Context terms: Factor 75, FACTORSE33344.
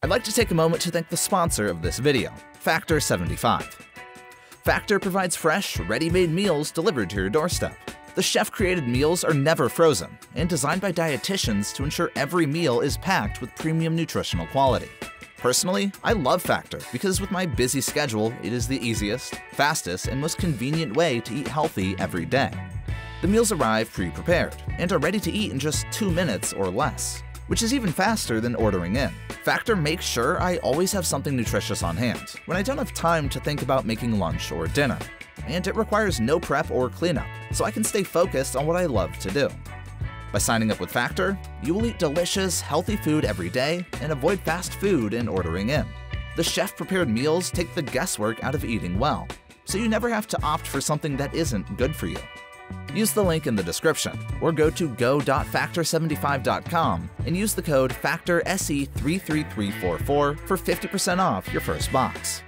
I'd like to take a moment to thank the sponsor of this video, Factor 75. Factor provides fresh, ready-made meals delivered to your doorstep. The chef-created meals are never frozen and designed by dietitians to ensure every meal is packed with premium nutritional quality. Personally, I love Factor because with my busy schedule, it is the easiest, fastest, and most convenient way to eat healthy every day. The meals arrive pre-prepared and are ready to eat in just 2 minutes or less, which is even faster than ordering in. Factor makes sure I always have something nutritious on hand when I don't have time to think about making lunch or dinner, and it requires no prep or cleanup, so I can stay focused on what I love to do. By signing up with Factor, you will eat delicious, healthy food every day and avoid fast food and ordering in. The chef-prepared meals take the guesswork out of eating well, so you never have to opt for something that isn't good for you. Use the link in the description or go to go.factor75.com and use the code FACTORSE33344 for 50% off your first box.